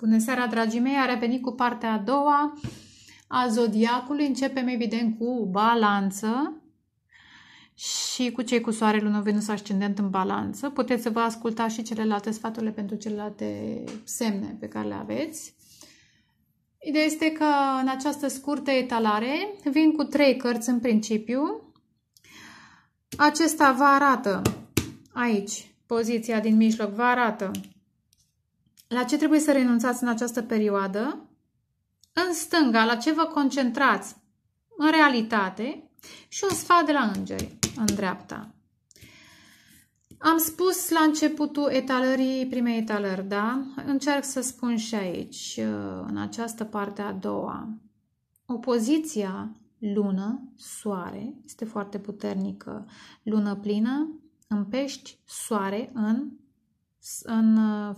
Bună seara, dragii mei! A revenit cu partea a doua a Zodiacului. Începem, evident, cu Balanță și cu cei cu Soare, Lună, Venus, Ascendent în Balanță. Puteți să vă asculta și celelalte sfaturile pentru celelalte semne pe care le aveți. Ideea este că în această scurtă etalare vin cu trei cărți în principiu. Acesta vă arată aici, poziția din mijloc vă arată la ce trebuie să renunțați în această perioadă, în stânga la ce vă concentrați în realitate și un sfat de la îngeri în dreapta. Am spus la începutul etalării, primei etalări, da? Încerc să spun și aici, în această parte a doua. Opoziția Lună-Soare este foarte puternică. Lună plină în Pești, Soare în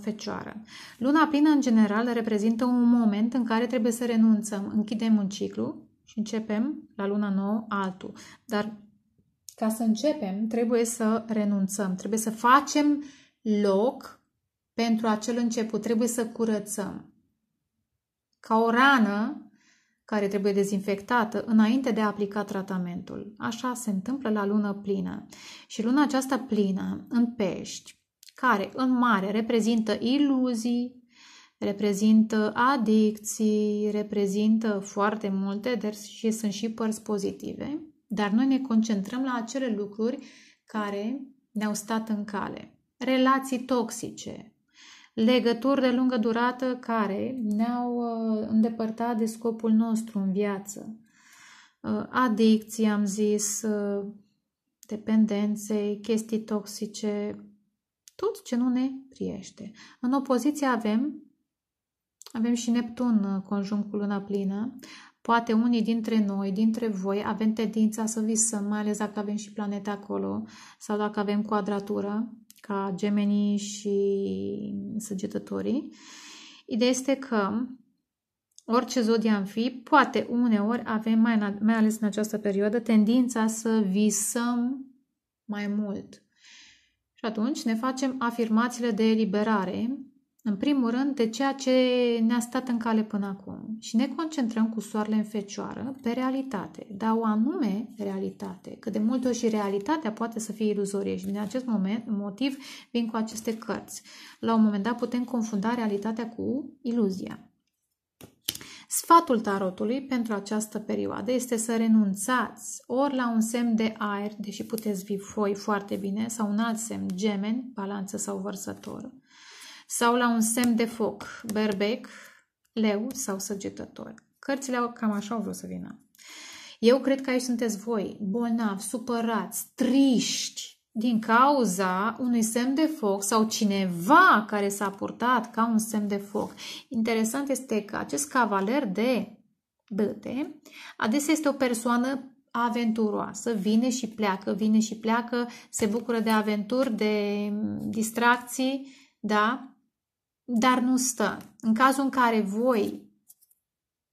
Fecioară. Luna plină, în general, reprezintă un moment în care trebuie să renunțăm. Închidem un ciclu și începem la luna nouă altul. Dar ca să începem, trebuie să renunțăm. Trebuie să facem loc pentru acel început. Trebuie să curățăm. Ca o rană care trebuie dezinfectată înainte de a aplica tratamentul. Așa se întâmplă la lună plină. Și luna aceasta plină în Pești, care în mare reprezintă iluzii, reprezintă adicții, reprezintă foarte multe, dar și sunt și părți pozitive. Dar noi ne concentrăm la acele lucruri care ne-au stat în cale. Relații toxice, legături de lungă durată care ne-au îndepărtat de scopul nostru în viață. Adicții, am zis, dependențe, chestii toxice, tot ce nu ne priește. În opoziție avem și Neptun conjunct cu luna plină. Poate unii dintre noi, dintre voi, avem tendința să visăm, mai ales dacă avem și planeta acolo sau dacă avem quadratură, ca Gemenii și Săgetătorii. Ideea este că orice zodie am fi, poate uneori avem, mai ales în această perioadă, tendința să visăm mai mult. Și atunci ne facem afirmațiile de eliberare, în primul rând, de ceea ce ne-a stat în cale până acum. Și ne concentrăm cu soarele în Fecioară pe realitate, dar o anume realitate. Că de multe ori și realitatea poate să fie iluzorie și din acest motiv vin cu aceste cărți. La un moment dat putem confunda realitatea cu iluzia. Sfatul tarotului pentru această perioadă este să renunțați ori la un semn de aer, deși puteți fi foi foarte bine, sau un alt semn, Gemeni, Balanță sau Vărsător, sau la un semn de foc, Berbec, Leu sau Săgetător. Cărțile cam așa au vrut să vină. Eu cred că aici sunteți voi, bolnavi, supărați, triști, din cauza unui semn de foc sau cineva care s-a purtat ca un semn de foc. Interesant este că acest cavaler de bâte adesea este o persoană aventuroasă, vine și pleacă, vine și pleacă, se bucură de aventuri, de distracții, da? Dar nu stă. În cazul în care voi,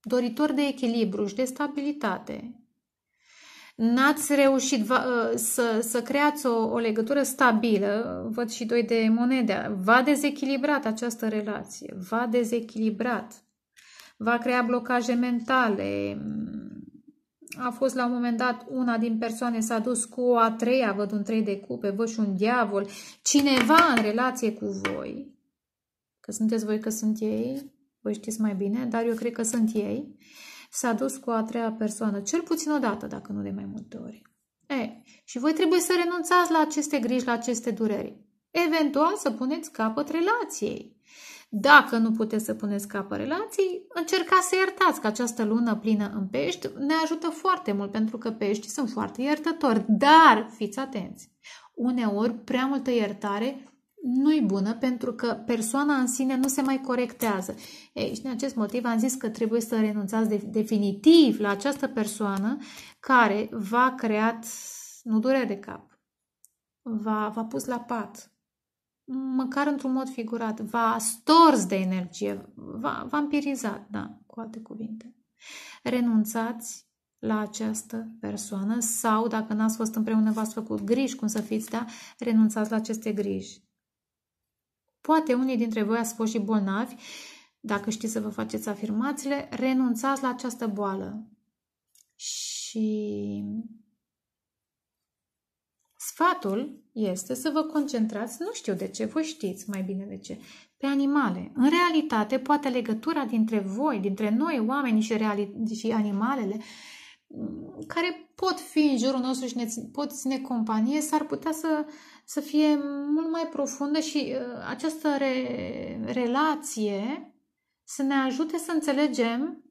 doritori de echilibru și de stabilitate, n-ați reușit să creați o legătură stabilă, văd și doi de monede, v-a dezechilibrat această relație, v-a dezechilibrat, va crea blocaje mentale, a fost la un moment dat una din persoane s-a dus cu o a treia, văd un 3 de cupe, văd și un diavol, cineva în relație cu voi, că sunteți voi, că sunt ei, voi știți mai bine, dar eu cred că sunt ei, s-a dus cu a treia persoană, cel puțin o dată, dacă nu de mai multe ori. Și voi trebuie să renunțați la aceste griji, la aceste dureri. Eventual să puneți capăt relației. Dacă nu puteți să puneți capăt relației, încercați să iertați, că această lună plină în Pești ne ajută foarte mult, pentru că peștii sunt foarte iertători. Dar fiți atenți! Uneori prea multă iertare nu-i bună, pentru că persoana în sine nu se mai corectează. Și din acest motiv am zis că trebuie să renunțați definitiv la această persoană care v-a creat, nu durere de cap, v-a pus la pat, măcar într-un mod figurat, v-a stors de energie, v-a vampirizat, da, cu alte cuvinte. Renunțați la această persoană sau, dacă n-ați fost împreună, v-ați făcut griji cum să fiți, da, renunțați la aceste griji. Poate unii dintre voi ați fost și bolnavi Dacă știți să vă faceți afirmațiile, renunțați la această boală și sfatul este să vă concentrați, nu știu de ce, voi știți mai bine de ce, pe animale. În realitate, poate legătura dintre voi, dintre noi, oamenii și animalele, care pot fi în jurul nostru și ne pot ține companie, s-ar putea să fie mult mai profundă și această relație să ne ajute să înțelegem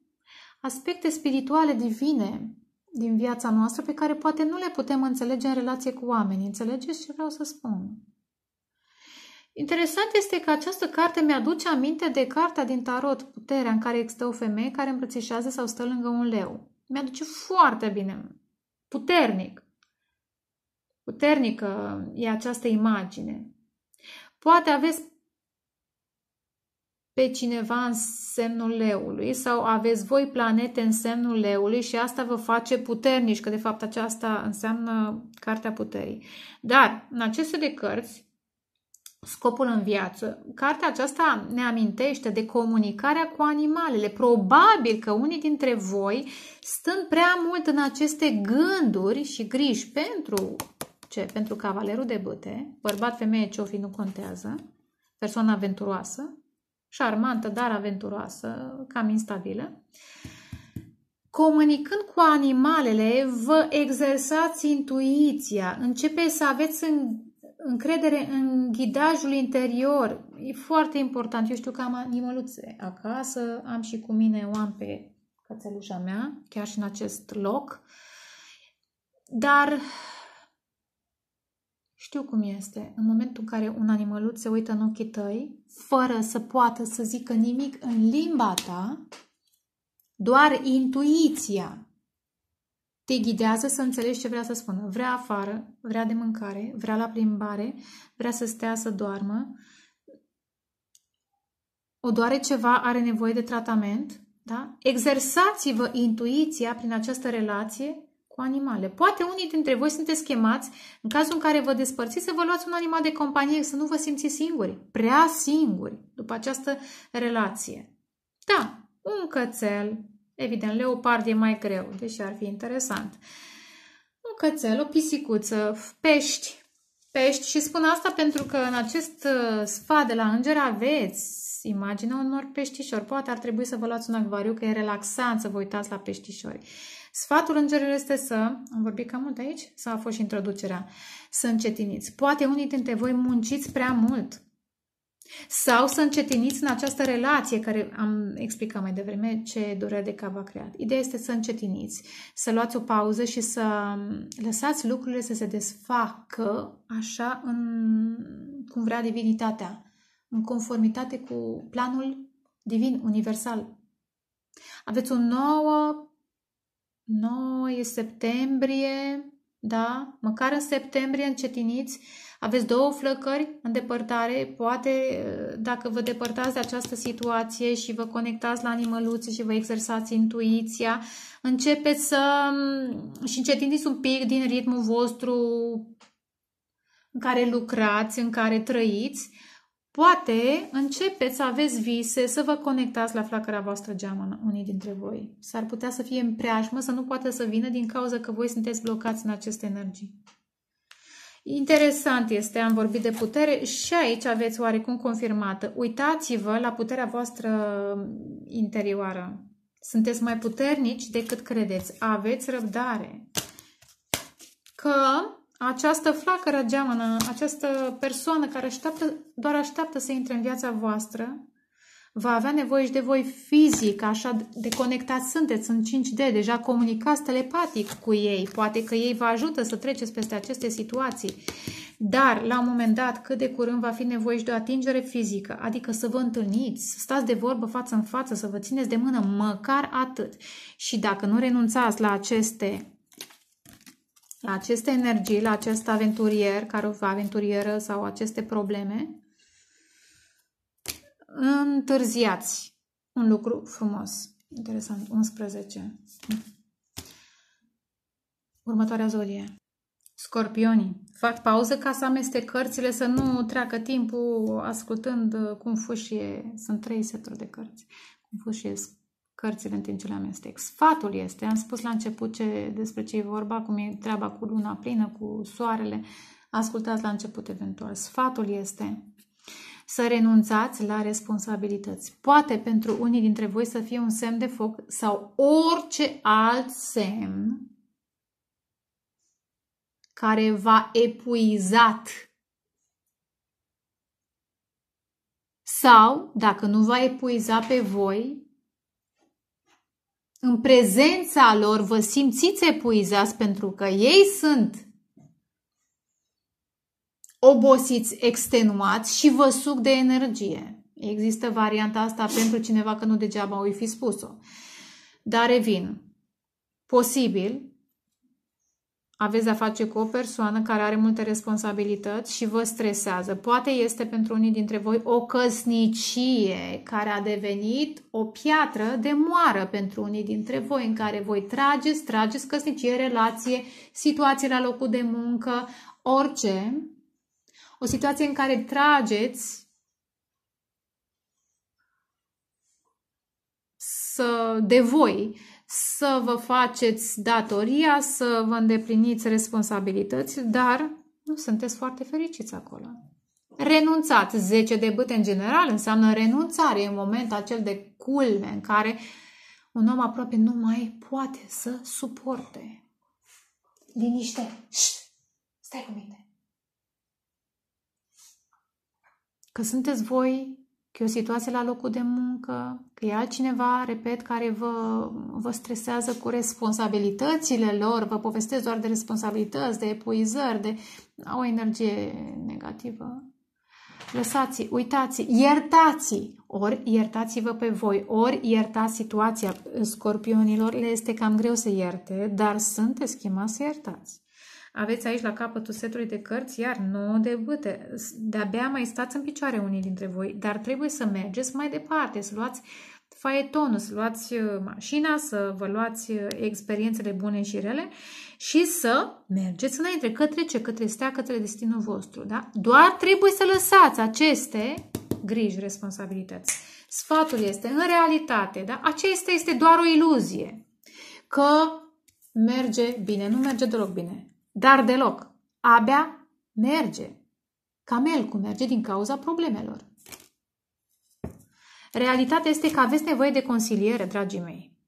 aspecte spirituale divine din viața noastră pe care poate nu le putem înțelege în relație cu oamenii. Înțelegeți ce vreau să spun? Interesant este că această carte mi-aduce aminte de cartea din Tarot, Puterea, în care stă o femeie care îmbrățișează sau stă lângă un leu. Mi-aduce foarte bine, puternic. Puternică e această imagine. Poate aveți pe cineva în semnul leului sau aveți voi planete în semnul leului și asta vă face puternici, că de fapt aceasta înseamnă Cartea Puterii. Dar în aceste de cărți, Scopul în viață, cartea aceasta ne amintește de comunicarea cu animalele. Probabil că unii dintre voi, stând prea mult în aceste gânduri și griji pentru ce? Pentru cavalerul de bâte, bărbat, femeie, ce-o fi, nu contează, persoană aventuroasă, șarmantă, dar aventuroasă, cam instabilă. Comunicând cu animalele, vă exersați intuiția, începeți să aveți încredere în ghidajul interior. E foarte important. Eu știu că am animăluțe acasă, am și cu mine o am pe cățelușa mea, chiar și în acest loc. Dar știu cum este. În momentul în care un animăluț se uită în ochii tăi, fără să poată să zică nimic în limba ta, doar intuiția te ghidează să înțelegi ce vrea să spună. Vrea afară, vrea de mâncare, vrea la plimbare, vrea să stea să doarmă, o doare ceva, are nevoie de tratament. Da? Exersați-vă intuiția prin această relație cu animale. Poate unii dintre voi sunteți chemați, în cazul în care vă despărțiți, să vă luați un animal de companie, să nu vă simțiți singuri, prea singuri, după această relație. Da, un cățel. Evident, leopard e mai greu, deși ar fi interesant. Un cățel, o pisicuță, pești. Pești, și spun asta pentru că în acest sfat de la înger aveți imaginea unor peștișori. Poate ar trebui să vă luați un acvariu, că e relaxant să vă uitați la peștișori. Sfatul îngerilor este să, am vorbit cam mult aici, sau a fost și introducerea, să încetiniți. Poate unii dintre voi munciți prea mult. Sau să încetiniți în această relație, care am explicat mai devreme ce durere de cap v-a creat. Ideea este să încetiniți, să luați o pauză și să lăsați lucrurile să se desfacă așa cum vrea divinitatea, în conformitate cu planul divin, universal. Aveți un 9 septembrie, da? Măcar în septembrie încetiniți. Aveți două flăcări în depărtare, poate dacă vă depărtați de această situație și vă conectați la animăluțe și vă exersați intuiția, începeți să și încetiniți un pic din ritmul vostru în care lucrați, în care trăiți, poate începeți să aveți vise, să vă conectați la flacăra voastră geamănă, unii dintre voi. S-ar putea să fie în preajmă, să nu poată să vină din cauza că voi sunteți blocați în aceste energii. Interesant este, am vorbit de putere și aici aveți oarecum confirmată. Uitați-vă la puterea voastră interioară. Sunteți mai puternici decât credeți. Aveți răbdare. Că această flacără geamănă, această persoană care doar așteaptă să intre în viața voastră, va avea nevoie și de voi fizic, așa de conectați sunteți în 5D, deja comunicați telepatic cu ei, poate că ei vă ajută să treceți peste aceste situații, dar la un moment dat, cât de curând, va fi nevoie și de o atingere fizică, adică să vă întâlniți, să stați de vorbă față în față, să vă țineți de mână, măcar atât. Și dacă nu renunțați la aceste energii, la acest aventurier, aventurieră sau aceste probleme, întârziați. Un lucru frumos. Interesant. 11. Următoarea zodie. Scorpionii, fac pauză ca să amestec cărțile, să nu treacă timpul ascultând cum fâșie, sunt 3 seturi de cărți, cum fâșie cărțile în timp ce le amestec. Sfatul este, am spus la început despre ce e vorba, cum e treaba cu luna plină, cu soarele, ascultați la început eventual. Sfatul este să renunțați la responsabilități. Poate pentru unii dintre voi să fie un semn de foc sau orice alt semn care v-a epuizat. Sau, dacă nu v-a epuiza pe voi, în prezența lor vă simțiți epuizați pentru că ei sunt obosiți, extenuați și vă suc de energie. Există varianta asta pentru cineva că nu degeaba o fi spus-o. Dar revin. Posibil aveți de-a face cu o persoană care are multe responsabilități și vă stresează. Poate este pentru unii dintre voi o căsnicie care a devenit o piatră de moară pentru unii dintre voi, în care voi trageți căsnicie, relație, situații la locul de muncă, orice. O situație în care trageți de voi, să vă faceți datoria, să vă îndepliniți responsabilități, dar nu sunteți foarte fericiți acolo. Renunțați. 10 de bâte în general înseamnă renunțare. E un moment acel de culme în care un om aproape nu mai poate să suporte. Liniște! Șt! Stai cu mine! Că sunteți voi, că e o situație la locul de muncă, că e altcineva, repet, care vă stresează cu responsabilitățile lor, vă povestesc doar de responsabilități, de epuizări, de o energie negativă. Lăsați, uitați, iertați, ori iertați-vă pe voi, ori iertați situația. Scorpionilor le este cam greu să ierte, dar sunteți chemați să iertați. Aveți aici la capătul setului de cărți, iar 9 de bâte. De-abia mai stați în picioare unii dintre voi, dar trebuie să mergeți mai departe, să luați faietonul, să luați mașina, să vă luați experiențele bune și rele și să mergeți înainte, către ce? Către stea, către destinul vostru. Da? Doar trebuie să lăsați aceste griji, responsabilități. Sfatul este, în realitate, da? Acesta este doar o iluzie că merge bine, nu merge deloc bine. Dar deloc. Abia merge. Camelcul merge din cauza problemelor. Realitatea este că aveți nevoie de consiliere, dragii mei.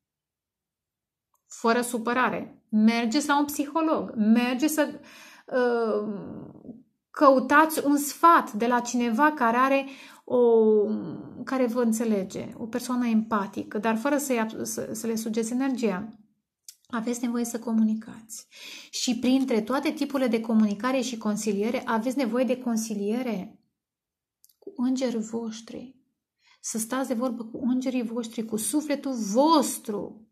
Fără supărare. Mergeți la un psiholog. Mergeți să căutați un sfat de la cineva care are care vă înțelege. O persoană empatică, dar fără să le sugeți energia. Aveți nevoie să comunicați. Și printre toate tipurile de comunicare și consiliere, aveți nevoie de consiliere cu îngerii voștri. Să stați de vorbă cu îngerii voștri, cu sufletul vostru.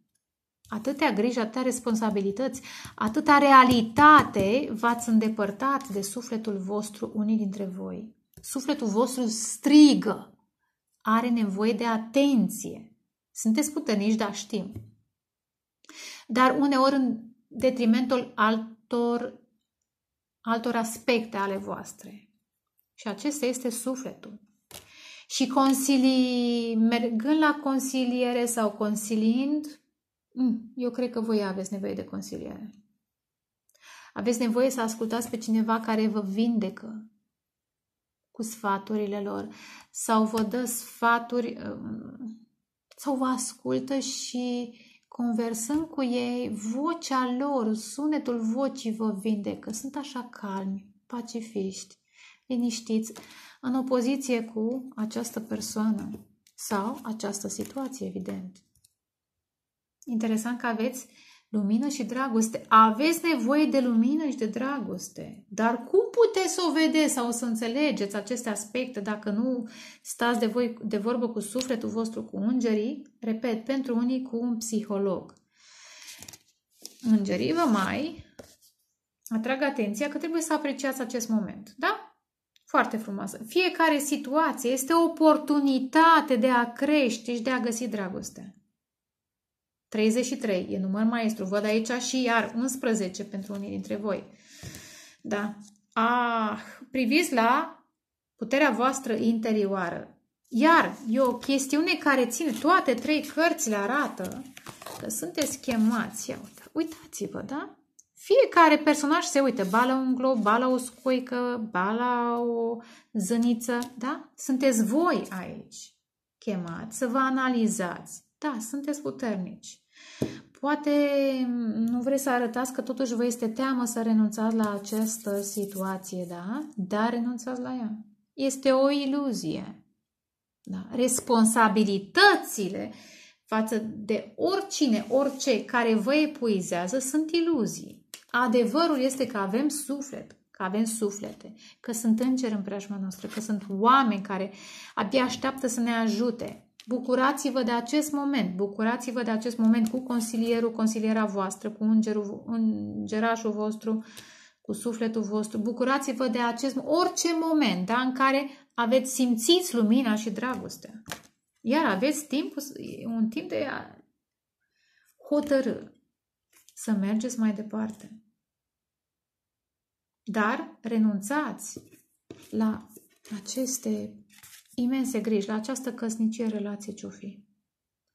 Atâtea griji, atâtea responsabilități, atâta realitate v-ați îndepărtat de sufletul vostru unii dintre voi. Sufletul vostru strigă. Are nevoie de atenție. Sunteți puternici, dar știm. Dar uneori în detrimentul altor aspecte ale voastre. Și acesta este sufletul. Și mergând la consiliere sau consiliind, eu cred că voi aveți nevoie de consiliere. Aveți nevoie să ascultați pe cineva care vă vindecă cu sfaturile lor sau vă dă sfaturi sau vă ascultă și conversând cu ei, vocea lor, sunetul vocii vă vindecă. Sunt așa calmi, pacifiști, liniștiți, în opoziție cu această persoană sau această situație, evident. Interesant că aveți lumină și dragoste. Aveți nevoie de lumină și de dragoste. Dar cum puteți să o vedeți sau să înțelegeți aceste aspecte dacă nu stați de vorbă cu sufletul vostru, cu îngerii? Repet, pentru unii cu un psiholog. Îngerii vă mai atrag atenția că trebuie să apreciați acest moment. Da? Foarte frumoasă. Fiecare situație este o oportunitate de a crește și de a găsi dragostea. 33 e număr maestru. Văd aici și iar 11 pentru unii dintre voi. Da. Ah, priviți la puterea voastră interioară. Iar e o chestiune care ține, toate trei cărțile arată că sunteți chemați. Uitați-vă, da? Fiecare personaj se uită, ba la un glob, ba la o scoică, ba la o zâniță, da? Sunteți voi aici chemați să vă analizați. Da, sunteți puternici. Poate nu vreți să arătați că totuși vă este teamă să renunțați la această situație, da? Dar renunțați la ea. Este o iluzie. Da? Responsabilitățile față de oricine, orice care vă epuizează sunt iluzii. Adevărul este că avem suflet, că avem suflete, că sunt îngeri în preajma noastră, că sunt oameni care abia așteaptă să ne ajute. Bucurați-vă de acest moment, bucurați-vă de acest moment cu consilierul, consiliera voastră, cu îngerașul vostru, cu sufletul vostru. Bucurați-vă de acest orice moment, da, în care aveți simțiți lumina și dragostea. Iar aveți timp, un timp de a hotărâ să mergeți mai departe. Dar renunțați la aceste imense griji, la această căsnicie, relație ce-o fi.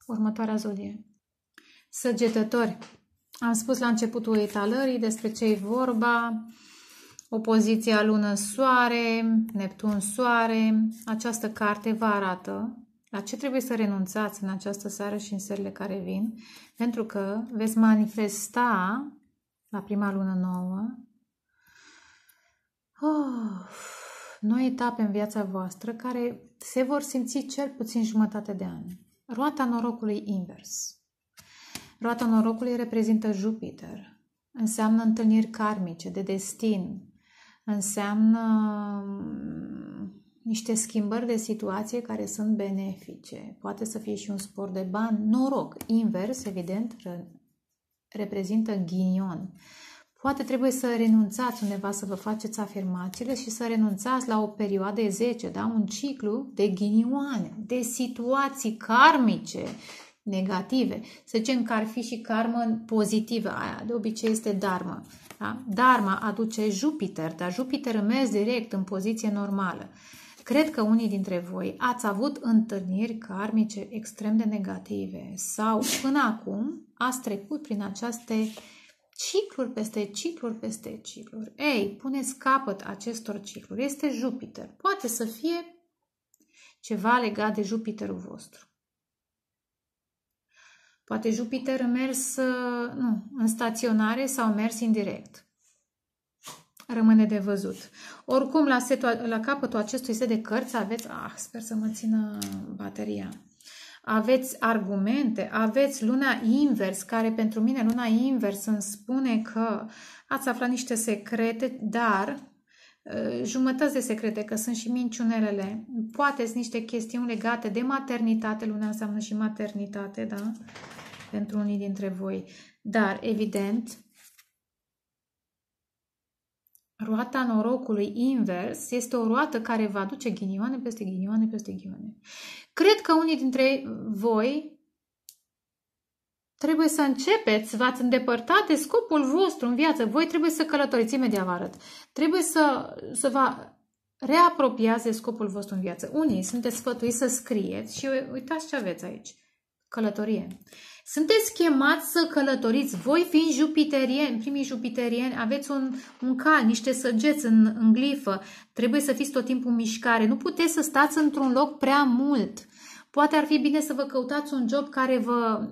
Următoarea zodie. Săgetători. Am spus la începutul etalării despre ce e vorba. Opoziția Lună-Soare, Neptun-Soare. Această carte vă arată la ce trebuie să renunțați în această seară și în serile care vin, pentru că veți manifesta la prima lună nouă noi etape în viața voastră care se vor simți cel puțin jumătate de an. Roata norocului invers. Roata norocului reprezintă Jupiter. Înseamnă întâlniri karmice, de destin. Înseamnă niște schimbări de situație care sunt benefice. Poate să fie și un spor de bani. Noroc invers, evident, reprezintă ghinion. Poate trebuie să renunțați undeva, să vă faceți afirmațiile și să renunțați la o perioadă de 10, da? Un ciclu de ghinioane, de situații karmice negative. Să zicem că ar fi și karmă pozitivă, aia de obicei este dharma. Da? Dharma aduce Jupiter, dar Jupiter merge direct în poziție normală. Cred că unii dintre voi ați avut întâlniri karmice extrem de negative sau până acum ați trecut prin aceste cicluri peste cicluri peste cicluri. Ei, puneți capăt acestor cicluri. Este Jupiter. Poate să fie ceva legat de Jupiterul vostru. Poate Jupiter mers în staționare sau mers indirect. Rămâne de văzut. Oricum, la capătul acestui set de cărți aveți... sper să mă țină bateria. Aveți argumente, aveți luna invers, care pentru mine luna invers îmi spune că ați aflat niște secrete, dar jumătăți de secrete, că sunt și minciunelele. Poate sunt niște chestiuni legate de maternitate, luna înseamnă și maternitate, da? Pentru unii dintre voi. Dar, evident, roata norocului invers este o roată care va aduce ghinioane peste ghinioane peste ghinioane. Cred că unii dintre voi trebuie să începeți, v-ați îndepărtat de scopul vostru în viață. Voi trebuie să călătoriți, imediat vă arăt. Trebuie să vă reapropiați de scopul vostru în viață. Unii sunteți sfătuiți să scrieți și uitați ce aveți aici. Călătorie. Sunteți chemați să călătoriți. Voi fiind jupiterieni, primii jupiterieni, aveți un cal, niște săgeți în glifă. Trebuie să fiți tot timpul în mișcare. Nu puteți să stați într-un loc prea mult. Poate ar fi bine să vă căutați un job care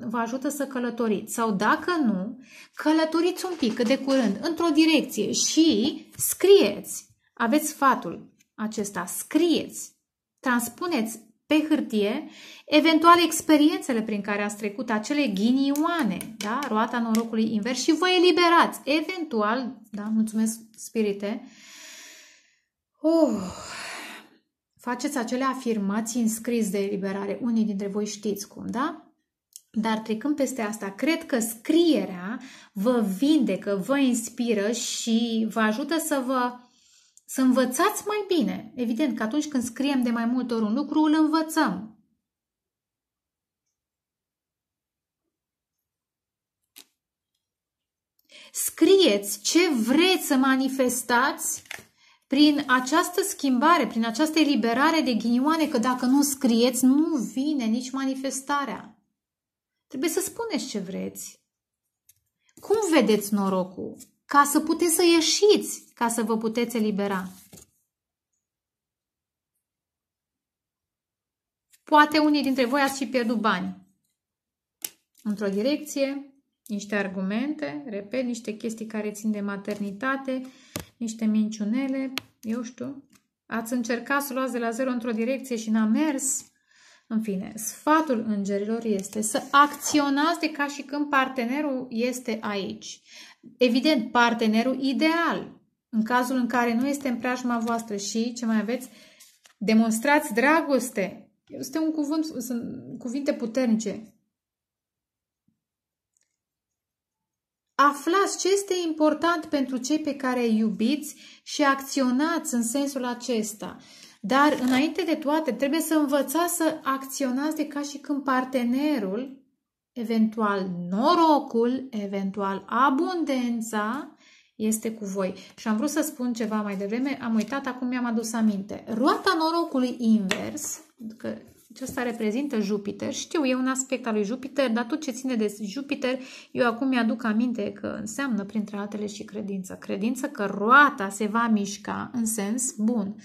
vă ajută să călătoriți. Sau dacă nu, călătoriți un pic, de curând, într-o direcție și scrieți. Aveți sfatul acesta. Scrieți. Transpuneți pe hârtie, eventual experiențele prin care ați trecut, acele ghinioane, da? Roata norocului invers, și vă eliberați. Eventual, da? Mulțumesc, spirite, faceți acele afirmații în scris de eliberare. Unii dintre voi știți cum, da? Dar trecând peste asta, cred că scrierea vă vindecă, vă inspiră și vă ajută să învățați mai bine. Evident că atunci când scriem de mai multe ori un lucru, îl învățăm. Scrieți ce vreți să manifestați prin această schimbare, prin această eliberare de ghinioane, că dacă nu scrieți, nu vine nici manifestarea. Trebuie să spuneți ce vreți. Cum vedeți norocul? Ca să puteți să ieșiți, ca să vă puteți elibera. Poate unii dintre voi ați și pierdut bani. Într-o direcție, niște argumente, repet, niște chestii care țin de maternitate, niște minciunele, eu știu. Ați încercat să luați de la zero într-o direcție și n-a mers. În fine, sfatul îngerilor este să acționați de ca și când partenerul este aici. Evident, partenerul ideal, în cazul în care nu este în preajma voastră și, ce mai aveți, demonstrați dragoste. Este un cuvânt, sunt cuvinte puternice. Aflați ce este important pentru cei pe care îi iubiți și acționați în sensul acesta. Dar, înainte de toate, trebuie să învățați să acționați de ca și când partenerul, eventual norocul, eventual abundența, este cu voi. Și am vrut să spun ceva mai devreme, am uitat, acum mi-am adus aminte. Roata norocului invers, că aceasta reprezintă Jupiter, știu, e un aspect al lui Jupiter, dar tot ce ține de Jupiter, eu acum mi-aduc aminte că înseamnă, printre altele, și credință. Credință că roata se va mișca în sens bun,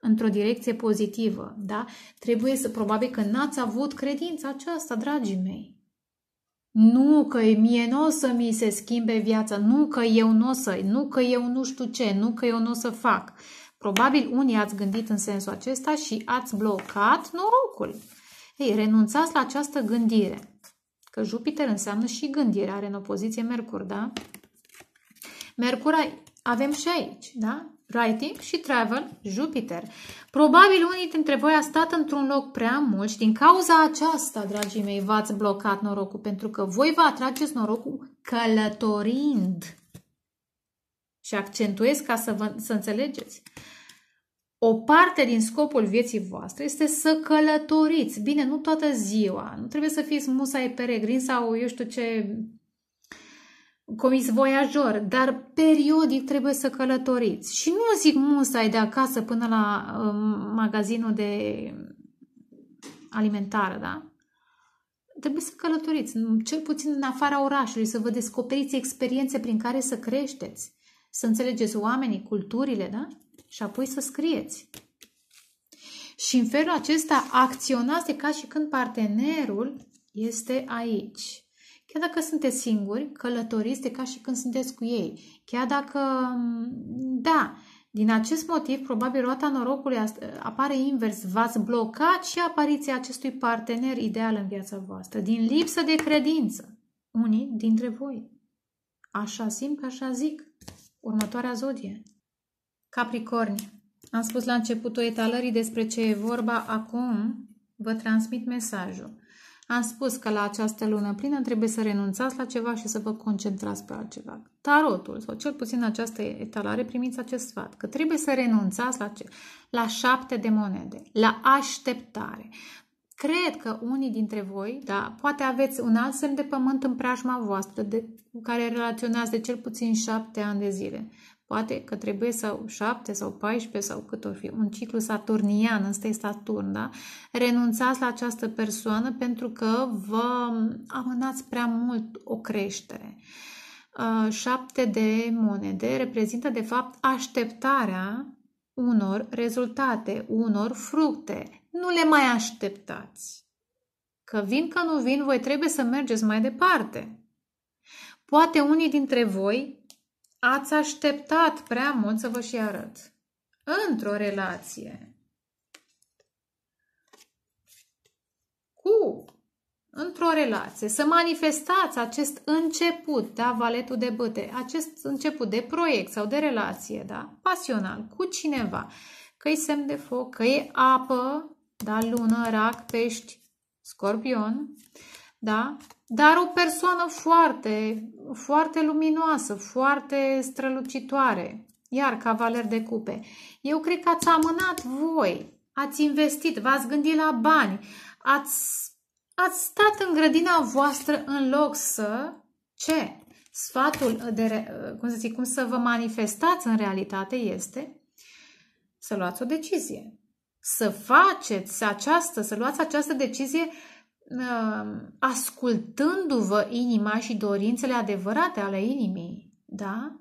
într-o direcție pozitivă, da? Trebuie să, probabil că n-ați avut credința aceasta, dragii mei. Nu că mie nu o să mi se schimbe viața, nu că eu nu o să, nu că eu nu știu ce, nu că eu nu o să fac. Probabil unii ați gândit în sensul acesta și ați blocat norocul. Ei, renunțați la această gândire, că Jupiter înseamnă și gândire, are în opoziție Mercur, da? Mercur avem și aici, da? Writing și travel, Jupiter. Probabil unii dintre voi ați stat într-un loc prea mult și din cauza aceasta, dragii mei, v-ați blocat norocul, pentru că voi vă atrageți norocul călătorind. Și accentuez ca să înțelegeți. O parte din scopul vieții voastre este să călătoriți. Bine, nu toată ziua. Nu trebuie să fiți musai peregrin sau eu știu ce comis voiajor, dar periodic trebuie să călătoriți. Și nu zic musai de acasă până la magazinul de alimentară, da? Trebuie să călătoriți, cel puțin în afara orașului, să vă descoperiți experiențe prin care să creșteți, să înțelegeți oamenii, culturile, da? Și apoi să scrieți. Și în felul acesta acționați de ca și când partenerul este aici. Chiar dacă sunteți singuri, călătoriți de ca și când sunteți cu ei. Chiar dacă, da, din acest motiv, probabil roata norocului apare invers. V-ați blocat și apariția acestui partener ideal în viața voastră, din lipsă de credință, unii dintre voi. Așa simt că așa zic. Următoarea zodie. Capricorni. Am spus la începutul etalării despre ce e vorba, acum vă transmit mesajul. Am spus că la această lună plină trebuie să renunțați la ceva și să vă concentrați pe altceva. Tarotul, sau cel puțin această etalare, primiți acest sfat, că trebuie să renunțați la 7 de monede, la așteptare. Cred că unii dintre voi, da, poate aveți un alt semn de pământ în preajma voastră, cu care relaționați de cel puțin 7 ani de zile. Poate că trebuie să 7 sau 14 sau cât o fi, un ciclu saturnian, ăsta e Saturn, da? Renunțați la această persoană pentru că vă amânați prea mult o creștere. 7 de monede reprezintă de fapt așteptarea unor rezultate, unor fructe. Nu le mai așteptați. Că vin, că nu vin, voi trebuie să mergeți mai departe. Poate unii dintre voi ați așteptat prea mult, să vă și arăt, într-o relație să manifestați acest început, da, valetul de bâte, acest început de proiect sau de relație, da, pasional, cu cineva, că e semn de foc, că e apă, da, lună, rac, pești, scorpion, da, dar o persoană foarte, foarte luminoasă, foarte strălucitoare. Iar cavaler de cupe. Eu cred că ați amânat voi, ați investit, v-ați gândit la bani, ați stat în grădina voastră în loc să, ce? Sfatul de, cum să vă manifestați în realitate este să luați o decizie. Să faceți această, să luați această decizie ascultându-vă inima și dorințele adevărate ale inimii, da?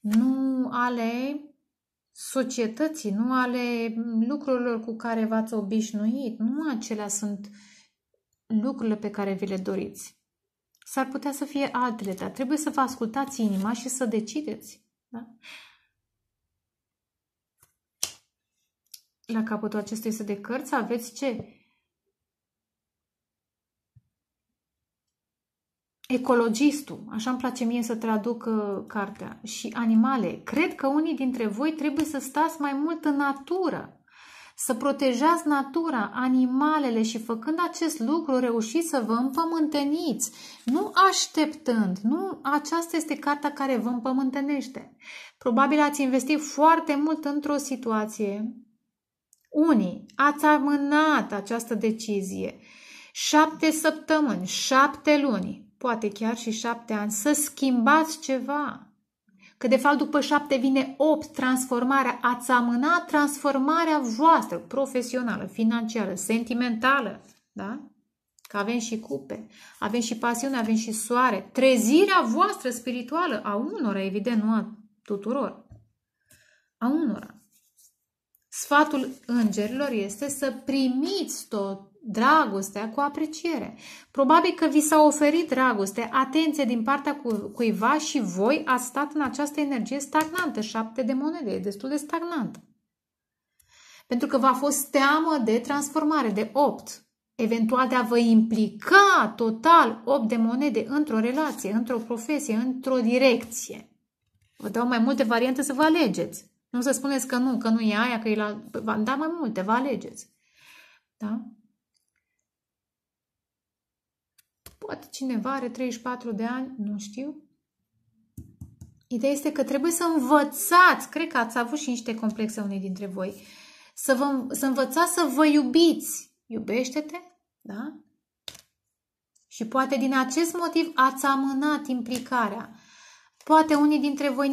Nu ale societății, nu ale lucrurilor cu care v-ați obișnuit, nu acelea sunt lucrurile pe care vi le doriți. S-ar putea să fie altele, dar trebuie să vă ascultați inima și să decideți, da? La capătul acestui set de cărți aveți ce? Ecologistul, așa îmi place mie să traduc cartea, și animale. Cred că unii dintre voi trebuie să stați mai mult în natură, să protejați natura, animalele și făcând acest lucru reușiți să vă împământeniți, nu așteptând, nu aceasta este cartea care vă împământenește. Probabil ați investit foarte mult într-o situație, unii ați amânat această decizie 7 săptămâni, 7 luni, poate chiar și 7 ani, să schimbați ceva. Că de fapt după 7 vine 8, transformarea. Ați amânat transformarea voastră, profesională, financiară, sentimentală, da? Că avem și cupe, avem și pasiune, avem și soare. Trezirea voastră spirituală, a unora, evident, nu a tuturor, a unora. Sfatul îngerilor este să primiți tot dragostea cu apreciere. Probabil că vi s-a oferit dragoste, atenție din partea cuiva și voi ați stat în această energie stagnantă. 7 de monede, e destul de stagnantă. Pentru că v-a fost teamă de transformare, de 8. Eventual de a vă implica total 8 de monede într-o relație, într-o profesie, într-o direcție. Vă dau mai multe variante să vă alegeți. Nu să spuneți că nu, că nu e aia, că e la... V-am dat mai multe, vă alegeți. Da? Poate cineva are 34 de ani, nu știu. Ideea este că trebuie să învățați, cred că ați avut și niște complexe unii dintre voi, să învățați să vă iubiți. Iubește-te, da? Și poate din acest motiv ați amânat implicarea. Poate unii dintre voi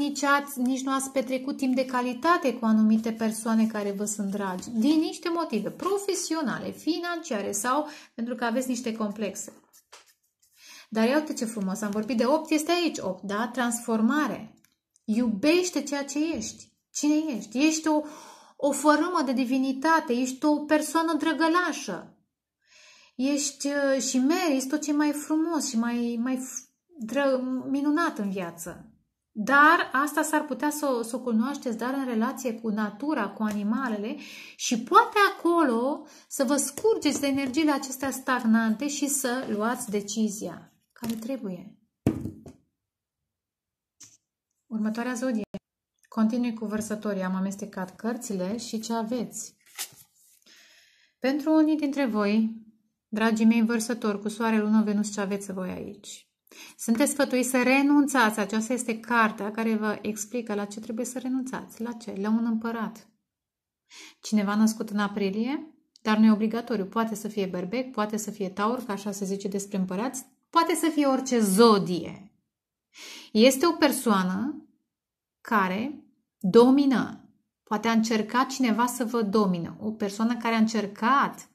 nici nu ați petrecut timp de calitate cu anumite persoane care vă sunt dragi, din niște motive profesionale, financiare sau pentru că aveți niște complexe. Dar iată ce frumos, am vorbit de 8, este aici 8, da? Transformare. Iubește ceea ce ești. Cine ești? Ești o fărâmă de divinitate, ești o persoană drăgălașă. Ești și meriți tot ce e mai frumos și mai minunat în viață. Dar asta s-ar putea să o cunoașteți, dar în relație cu natura, cu animalele și poate acolo să vă scurgeți de energiile acestea stagnante și să luați decizia care trebuie. Următoarea zodie. Continui cu vărsătorii. Am amestecat cărțile și ce aveți. Pentru unii dintre voi, dragii mei vărsători, cu soare, lună, Venus, ce aveți voi aici? Sunteți sfătuiți să renunțați. Aceasta este cartea care vă explică la ce trebuie să renunțați. La ce? La un împărat. Cineva născut în aprilie, dar nu e obligatoriu. Poate să fie berbec, poate să fie taur, că așa se zice despre împărați, poate să fie orice zodie. Este o persoană care domină. Poate a încercat cineva să vă domină. O persoană care a încercat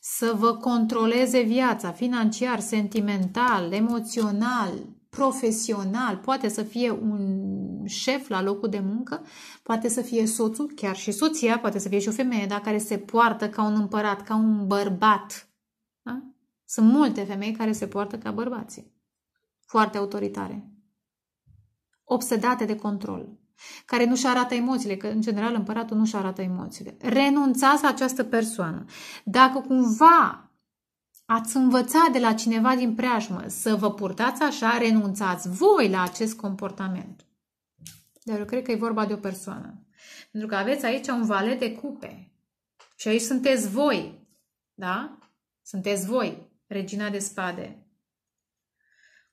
să vă controleze viața financiar, sentimental, emoțional, profesional. Poate să fie un șef la locul de muncă, poate să fie soțul, chiar și soția, poate să fie și o femeie, dar care se poartă ca un împărat, ca un bărbat. Da? Sunt multe femei care se poartă ca bărbații. Foarte autoritare. Obsedate de control. Care nu-și arată emoțiile, că în general împăratul nu-și arată emoțiile. Renunțați la această persoană. Dacă cumva ați învățat de la cineva din preajmă să vă purtați așa, renunțați voi la acest comportament. Dar eu cred că e vorba de o persoană. Pentru că aveți aici un valet de cupe. Și aici sunteți voi. Da? Sunteți voi, regina de spade.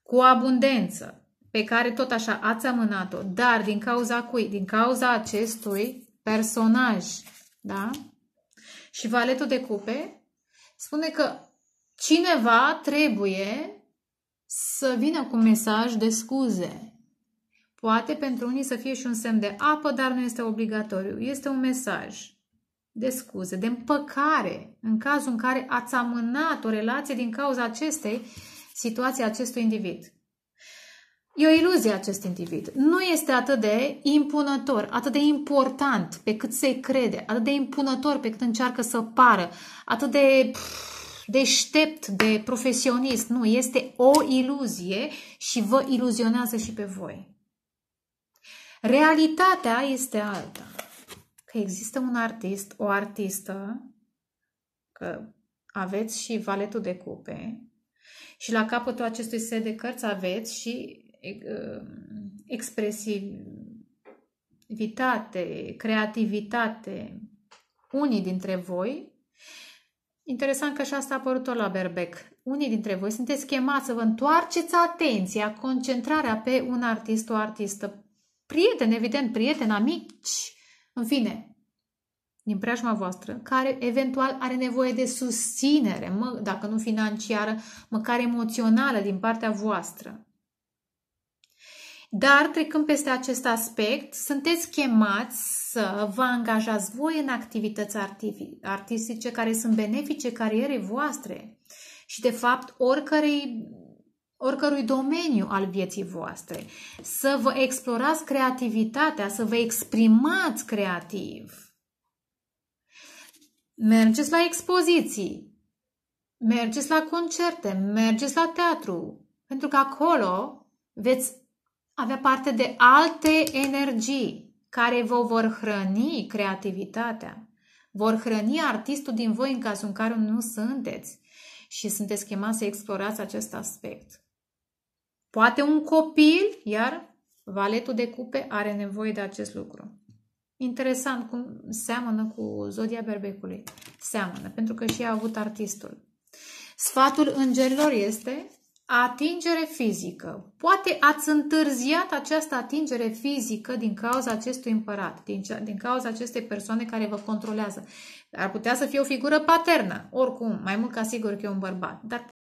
Cu abundență. Pe care tot așa ați amânat-o, dar din cauza cui? Din cauza acestui personaj, da? Și valetul de cupe spune că cineva trebuie să vină cu un mesaj de scuze. Poate pentru unii să fie și un semn de apă, dar nu este obligatoriu. Este un mesaj de scuze, de împăcare, în cazul în care ați amânat o relație din cauza acestei situații, acestui individ. E o iluzie acest individ. Nu este atât de impunător, atât de important pe cât se crede, atât de impunător pe cât încearcă să pară, atât de deștept, de profesionist. Nu, este o iluzie și vă iluzionează și pe voi. Realitatea este alta. Că există un artist, o artistă, că aveți și valetul de cupe și la capătul acestui set de cărți aveți și expresivitate, creativitate, unii dintre voi. Interesant că și asta a apărut-o la Berbec. Unii dintre voi sunteți chemați să vă întoarceți atenția, concentrarea pe un artist, o artistă. Prieteni, evident, prieteni, amici, în fine, din preajma voastră, care eventual are nevoie de susținere, dacă nu financiară, măcar emoțională din partea voastră. Dar, trecând peste acest aspect, sunteți chemați să vă angajați voi în activități artistice care sunt benefice carierei voastre și, de fapt, oricărui domeniu al vieții voastre. Să vă explorați creativitatea, să vă exprimați creativ. Mergeți la expoziții, mergeți la concerte, mergeți la teatru, pentru că acolo veți avea parte de alte energii care vă vor hrăni creativitatea, vor hrăni artistul din voi în cazul în care nu sunteți și sunteți chemați să explorați acest aspect. Poate un copil, iar valetul de cupe are nevoie de acest lucru. Interesant cum seamănă cu Zodia Berbecului. Seamănă, pentru că și ea a avut artistul. Sfatul îngerilor este atingere fizică. Poate ați întârziat această atingere fizică din cauza acestui împărat, din cauza acestei persoane care vă controlează. Ar putea să fie o figură paternă, oricum, mai mult ca sigur că e un bărbat. Dar